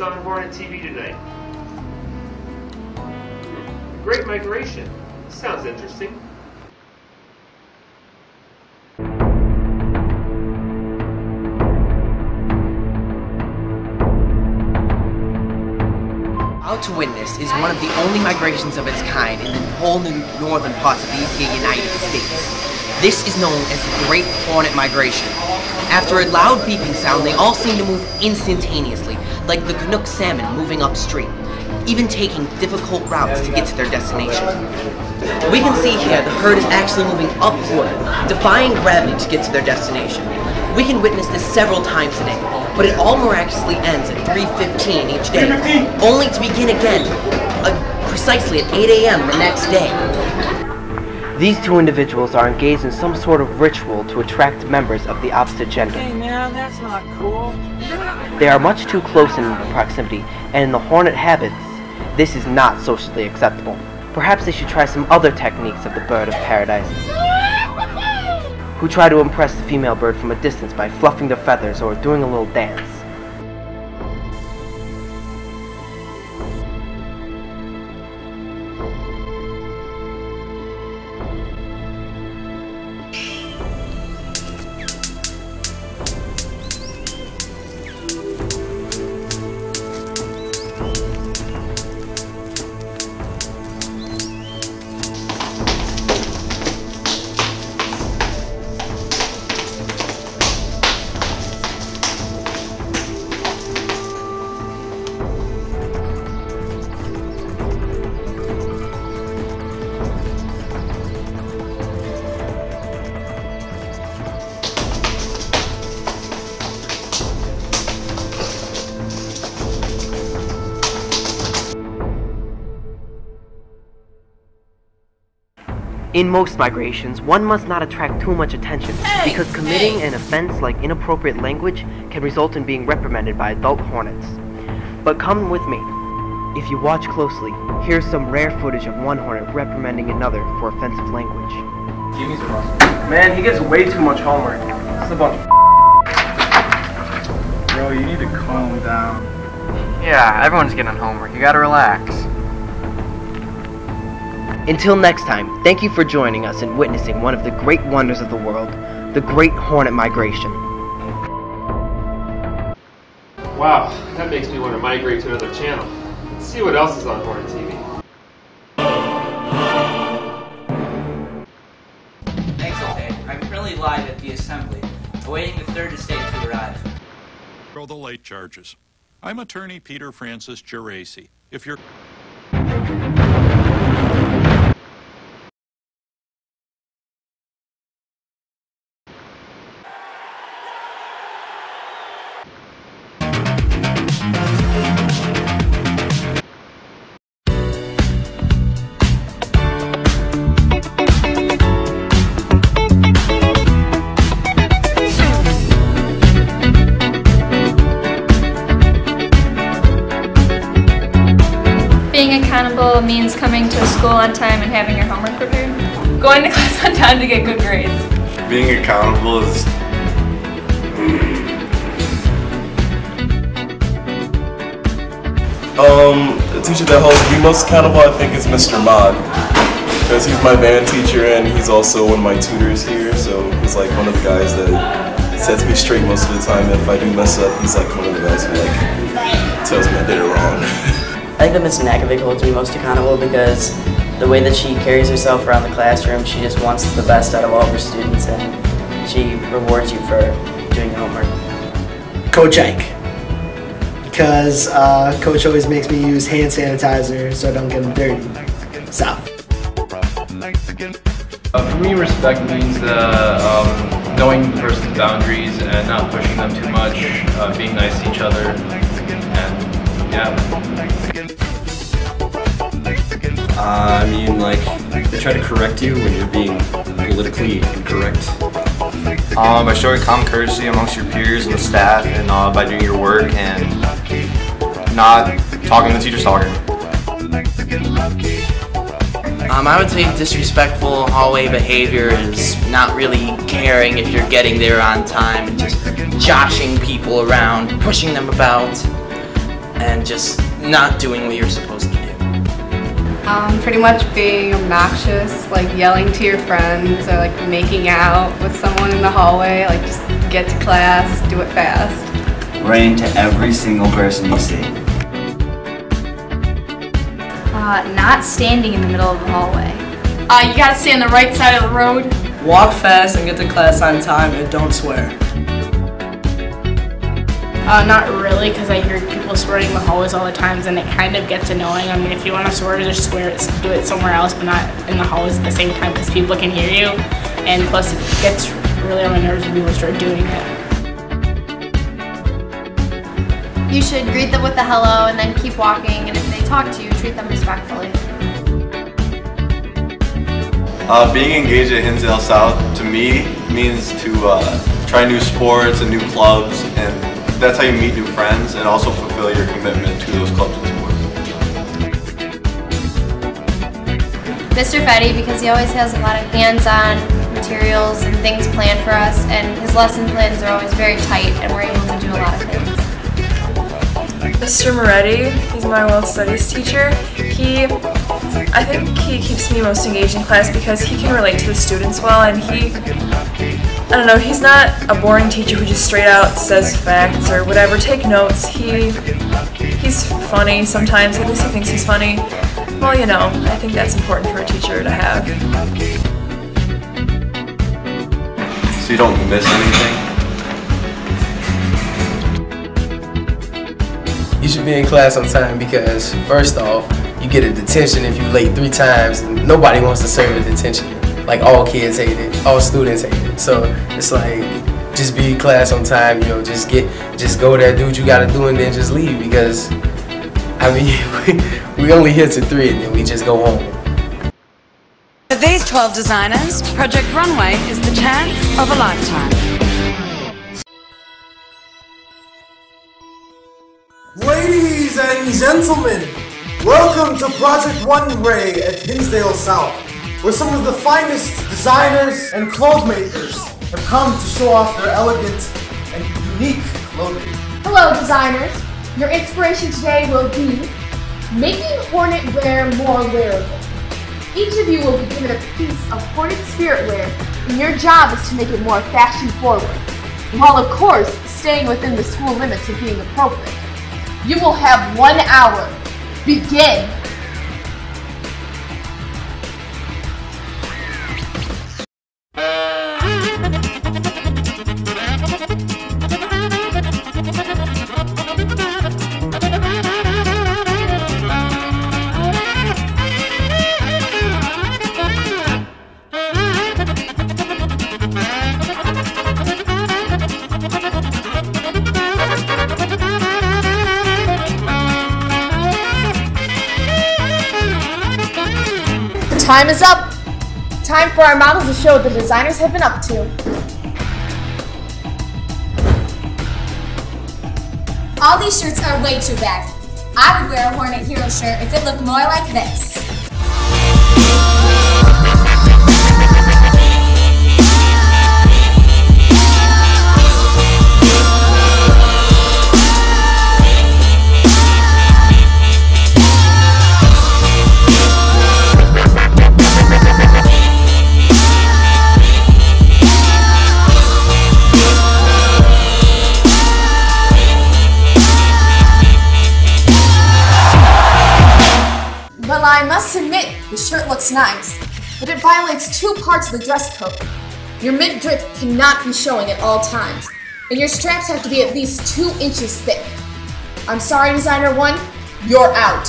on Hornet TV tonight. Great Migration. Sounds interesting. Out to Witness is one of the only migrations of its kind in the whole northern parts of the United States. This is known as the Great Hornet Migration. After a loud beeping sound, they all seem to move instantaneously, like the Canuck salmon moving upstream, even taking difficult routes to get to their destination. We can see here the herd is actually moving upward, defying gravity to get to their destination. We can witness this several times today, but it all miraculously ends at 3:15 each day, only to begin again precisely at 8 a.m. the next day. These two individuals are engaged in some sort of ritual to attract members of the opposite gender. Hey man, that's not cool. They are much too close in proximity, and in the hornet habits, this is not socially acceptable. Perhaps they should try some other techniques of the bird of paradise, who try to impress the female bird from a distance by fluffing their feathers or doing a little dance. In most migrations, one must not attract too much attention, because committing an offense like inappropriate language can result in being reprimanded by adult hornets. But come with me. If you watch closely, here's some rare footage of one hornet reprimanding another for offensive language. Man, he gets way too much homework. It's a bunch of Bro, you need to calm down. Yeah, everyone's getting homework. You gotta relax. Until next time, thank you for joining us and witnessing one of the great wonders of the world, the Great Hornet Migration. Wow, that makes me want to migrate to another channel. Let's see what else is on Hornet TV. Thanks, Jose. I'm currently live at the assembly, awaiting the third estate to arrive. For the late charges. I'm attorney Peter Francis Geraci. If you're... Being accountable means coming to school on time and having your homework prepared. Going to class on time to get good grades. Being accountable is... The teacher that holds me most accountable, I think, is Mr. Mod. Because he's my band teacher and he's also one of my tutors here, so he's like one of the guys that sets me straight most of the time. If I do mess up, he's like one of the guys who like tells me I did it wrong. I think that Ms. Nakovic holds me most accountable because the way that she carries herself around the classroom, she just wants the best out of all of her students, and she rewards you for doing your homework. Coach Ike, because Coach always makes me use hand sanitizer so I don't get them dirty. South. For me, respect means knowing the person's boundaries and not pushing them too much, being nice to each other, and yeah. I mean, like, they try to correct you when you're being politically incorrect. By showing common courtesy amongst your peers and the staff, and by doing your work, and not talking to the teacher's talking. I would say disrespectful hallway behavior is not really caring if you're getting there on time, and just joshing people around, pushing them about, and and just not doing what you're supposed to do? Pretty much being obnoxious, like yelling to your friends, or like making out with someone in the hallway, like just get to class, do it fast. Run into every single person you see. Not standing in the middle of the hallway. You gotta stay on the right side of the road. Walk fast and get to class on time and don't swear. Not really, because I hear people swearing in the hallways all the time, and it kind of gets annoying. I mean, if you want to swear, just swear it, do it somewhere else, but not in the hallways at the same time, because people can hear you. And plus, it gets really on my nerves when people start doing it. You should greet them with a hello and then keep walking, and if they talk to you, treat them respectfully. Being engaged at Hinsdale South, to me, means to try new sports and new clubs, and that's how you meet new friends and also fulfill your commitment to those clubs and sports. Mr. Fetty, because he always has a lot of hands-on materials and things planned for us, and his lesson plans are always very tight, and we're able to do a lot of things. Mr. Moretti, he's my world studies teacher. I think he keeps me most engaged in class because he can relate to the students well, and I don't know, he's not a boring teacher who just straight out says facts or whatever. Take notes. He's funny sometimes, at least he thinks he's funny. Well, you know, I think that's important for a teacher to have. So you don't miss anything? You should be in class on time because, first off, you get a detention if you're late 3 times, and nobody wants to serve a detention. Like, all kids hate it, all students hate it. So it's like, just be in class on time, you know, just go there, do what you gotta do, and then just leave, because, I mean, we only hit to 3 and then we just go home. For these 12 designers, Project Runway is the chance of a lifetime. Ladies and gentlemen, welcome to Project Runway at Hinsdale South, where some of the finest designers and clothes makers have come to show off their elegant and unique clothing. Hello designers! Your inspiration today will be making Hornet wear more wearable. Each of you will be given a piece of Hornet spirit wear, and your job is to make it more fashion forward, while of course staying within the school limits of being appropriate. You will have 1 hour. Begin! Time is up! Time for our models to show what the designers have been up to. All these shirts are way too baggy. I would wear a Hornet Hero shirt if it looked more like this. I must admit, the shirt looks nice, but it violates 2 parts of the dress code. Your midriff cannot be showing at all times, and your straps have to be at least 2 inches thick. I'm sorry, Designer 1, you're out.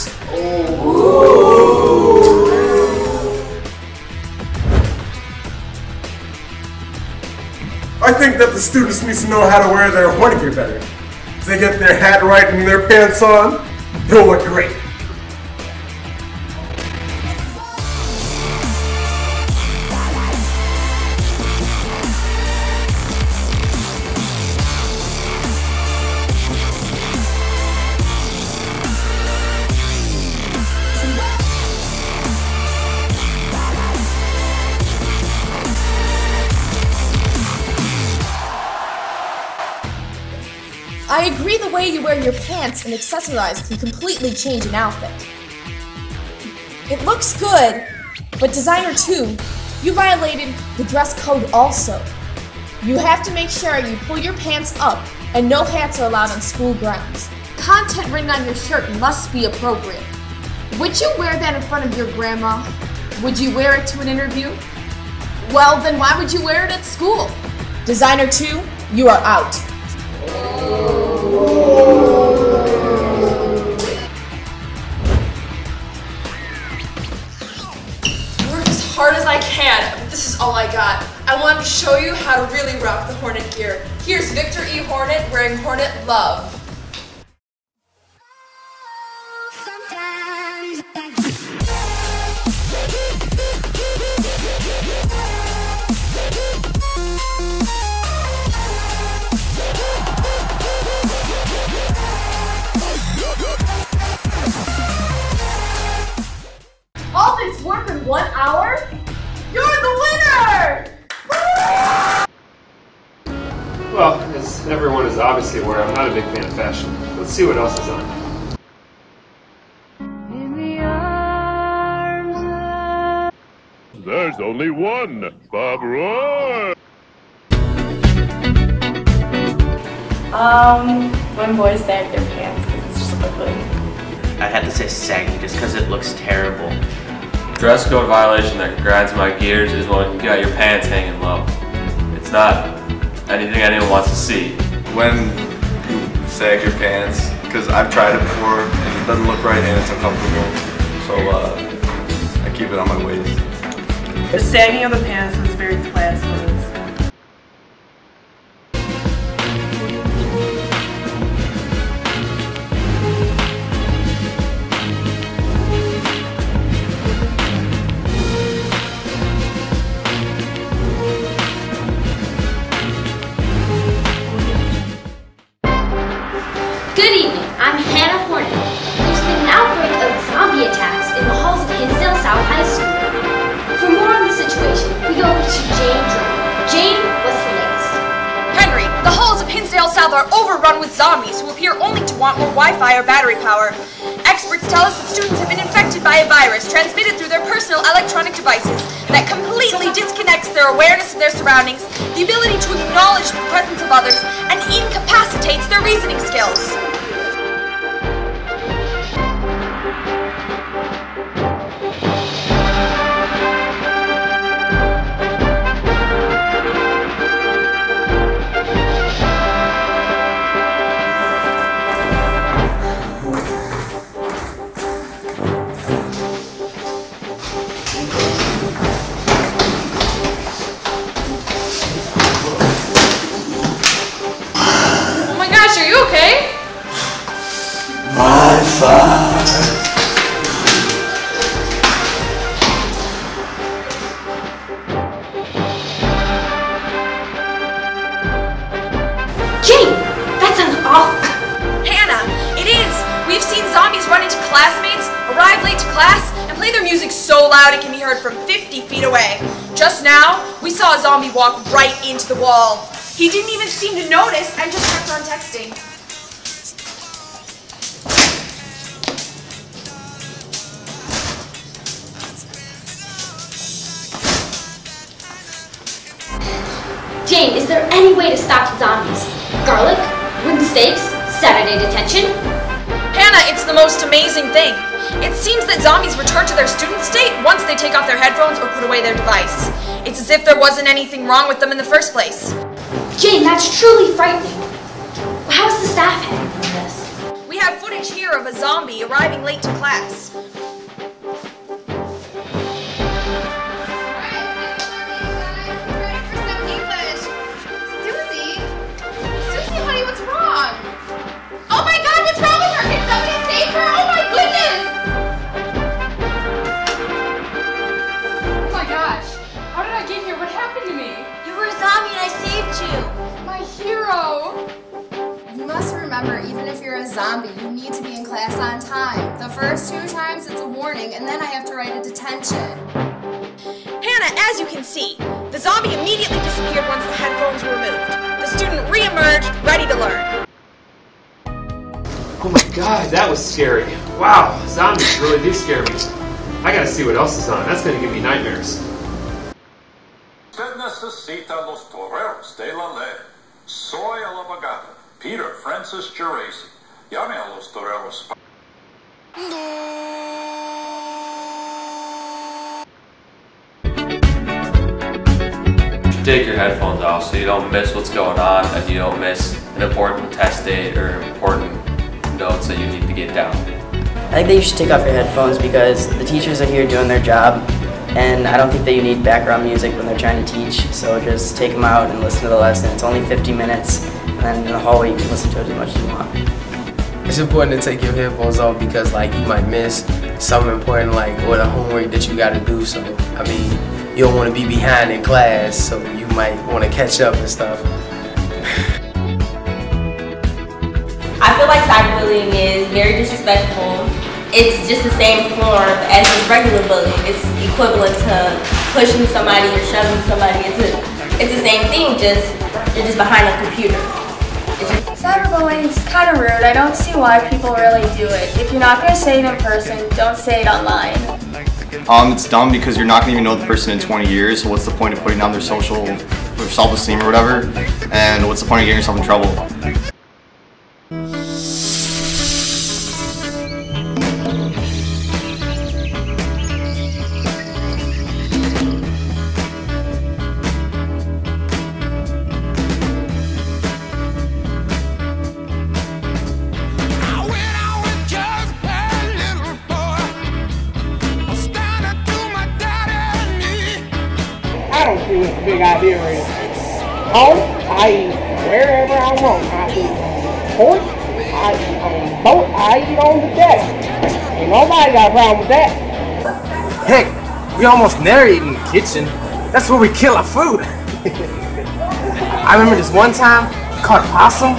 I think that the students need to know how to wear their Hornet gear better. If they get their hat right and their pants on, they'll look great. I agree the way way you wear your pants and accessorize can completely change an outfit. It looks good, but designer 2, you violated the dress code also. You have to make sure you pull your pants up and no hats are allowed on school grounds. Content written on your shirt must be appropriate. Would you wear that in front of your grandma? Would you wear it to an interview? Well, then why would you wear it at school? Designer 2, you are out. I worked as hard as I can, but this is all I got. I wanted to show you how to really rock the Hornet gear. Here's Victor E. Hornet wearing Hornet Love. All this work in 1 hour? You're the winner! Well, as everyone is obviously aware, I'm not a big fan of fashion. Let's see what else is on. There's only one, Bob Roy! When boys sag their pants because it's just ugly. I'd have to say saggy just because it looks terrible. Dress code violation that grinds my gears is when you got your pants hanging low. It's not anything anyone wants to see. When you sag your pants, because I've tried it before and it doesn't look right and it's uncomfortable, so I keep it on my waist. The sagging of the pants was very classless. Good evening, I'm Hannah Hornet. There's been an outbreak of zombie attacks in the halls of Hinsdale South High School. For more on the situation, we go to Jane Drake. Jane, what's the next? Henry, the halls of Hinsdale South are overrun with zombies who appear only to want more Wi-Fi or battery power. Experts tell us that students have been infected by a virus transmitted through their personal electronic devices that completely disconnects their awareness of their surroundings, the ability to acknowledge the presence of others, and incapacitates their reasoning skills. Zombie walked right into the wall. He didn't even seem to notice and just kept on texting. Jane, is there any way to stop the zombies? Garlic? Wooden stakes? Saturday detention? Hannah, it's the most amazing thing. It seems that zombies return to their student state once they take off their headphones or put away their device. It's as if there wasn't anything wrong with them in the first place. Jane, that's truly frightening. How's the staff handling this? We have footage here of a zombie arriving late to class. Remember, even if you're a zombie, you need to be in class on time. The first 2 times it's a warning, and then I have to write a detention. Hannah, as you can see, the zombie immediately disappeared once the headphones were removed. The student re-emerged, ready to learn. Oh my god, that was scary. Wow, zombies really do scare me. I gotta see what else is on. That's gonna give me nightmares. Soy alabagata, Peter Francis Geraci. Llame a los toreros. Take your headphones off so you don't miss what's going on and you don't miss an important test date or important notes that you need to get down. I think that you should take off your headphones because the teachers are here doing their job. And I don't think that you need background music when they're trying to teach, so just take them out and listen to the lesson. It's only 50 minutes, and then in the hallway you can listen to it as much as you want. It's important to take your headphones off because, like, you might miss something important, like, or the homework that you gotta do, so, I mean, you don't want to be behind in class, so you might want to catch up and stuff. I feel like cyberbullying is very disrespectful. It's just the same form as just regular bullying. It's equivalent to pushing somebody or shoving somebody. It's the same thing, just you're just behind a computer. Cyberbullying is kind of rude. I don't see why people really do it. If you're not going to say it in person, don't say it online. It's dumb because you're not going to even know the person in 20 years, so what's the point of putting down their social or self-esteem or whatever? And what's the point of getting yourself in trouble? I don't see what the big idea is. Home, I eat wherever I want. I eat on horse, I eat on boat, I eat on the deck. Ain't nobody got a problem with that. Heck, we almost never eat in the kitchen. That's where we kill our food. I remember this one time, we caught an possum,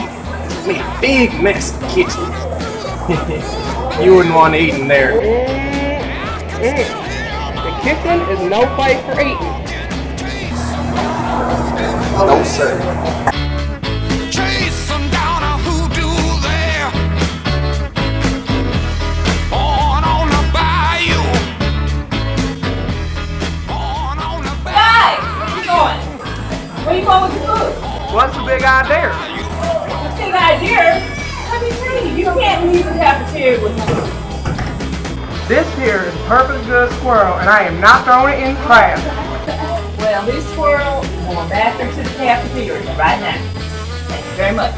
made a big mess in the kitchen. You wouldn't want to eat in there. The kitchen is no place for eating. No, sir. Chase them down a hoodoo there on the bayou. Guys, where you going? Where you going with the food? What's the big idea? The big idea? Let me see. You can't leave the cafeteria with me. This here is perfect good squirrel, and I am not throwing it in class. Well, this squirrel is going back into the cafeteria right now. Thank you very much.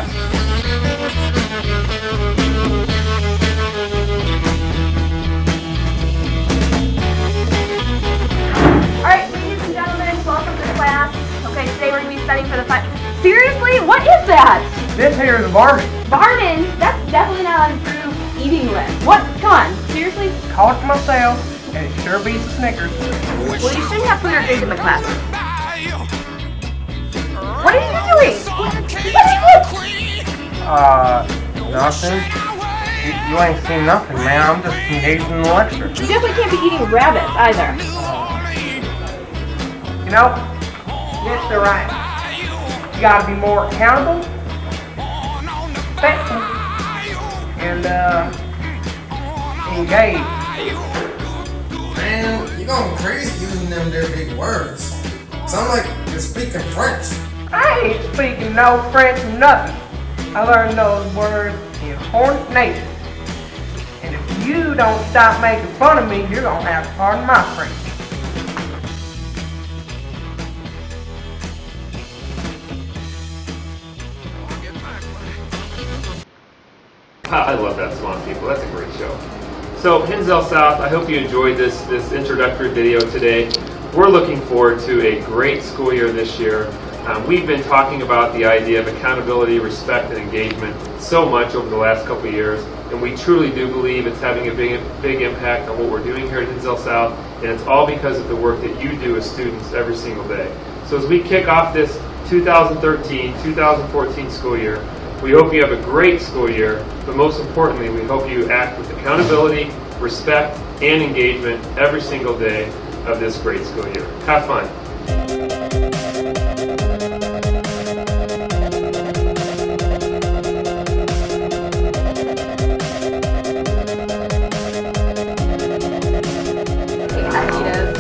Alright, ladies and gentlemen, welcome to class. Okay, today we're going to be studying for the final. Seriously? What is that? This here is a varmint. Varmint? That's definitely not on improved eating list. What? Come on, seriously? Call it to myself. And it sure beats Snickers. Well, you shouldn't have put your food in the class. What are you doing? What are you doing? Nothing. You ain't seen nothing, man. I'm just engaged in the lecture. You definitely can't be eating rabbits, either. You know, Mr. Ryan, you gotta be more accountable, respectful, and, engaged. Man, you're going crazy using them their big words. Sound like you're speaking French. I ain't speaking no French nothing. I learned those words in Hornet Nation. And if you don't stop making fun of me, you're going to have to pardon my French. I love that song, people. That's a great show. So, Hinsdale South, I hope you enjoyed this introductory video today. We're looking forward to a great school year this year. We've been talking about the idea of accountability, respect, and engagement so much over the last couple of years, and we truly do believe it's having a big impact on what we're doing here at Hinsdale South, and it's all because of the work that you do as students every single day. So as we kick off this 2013-2014 school year, we hope you have a great school year, but most importantly, we hope you act with accountability, respect, and engagement every single day of this great school year. Have fun.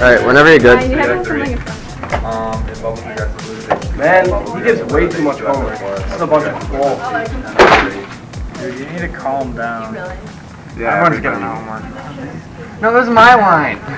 Alright, whenever you're good. You have something in front. Man, he gives way too much homework. This is a bunch of bull. Dude, you need to calm down. Yeah, everyone's getting homework. No, this is my line.